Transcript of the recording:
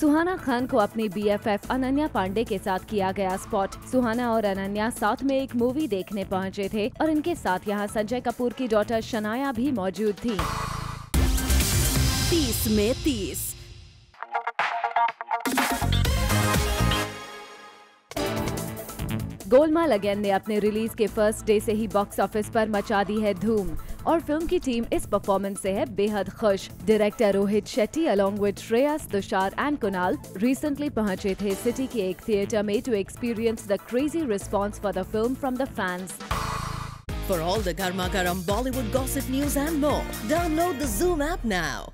सुहाना खान को अपनी BFF अनन्या पांडे के साथ किया गया स्पॉट। सुहाना और अनन्या साथ में एक मूवी देखने पहुंचे थे और इनके साथ यहां संजय कपूर की डॉटर शनाया भी मौजूद थी। 30 में 30 गोलमाल अगेन ने अपने रिलीज के फर्स्ट डे से ही बॉक्स ऑफिस पर मचा दी है धूम और फिल्म की टीम इस परफॉर्मेंस से है बेहद खुश। Director Rohit Shetty along with Shreyas, Tusshar and Kunal recently पहुंचे थे सिटी के एक थिएटर में to experience the crazy response for the film from the fans. For all the गर्मा गर्म Bollywood gossip news and more, download the Zoom app now.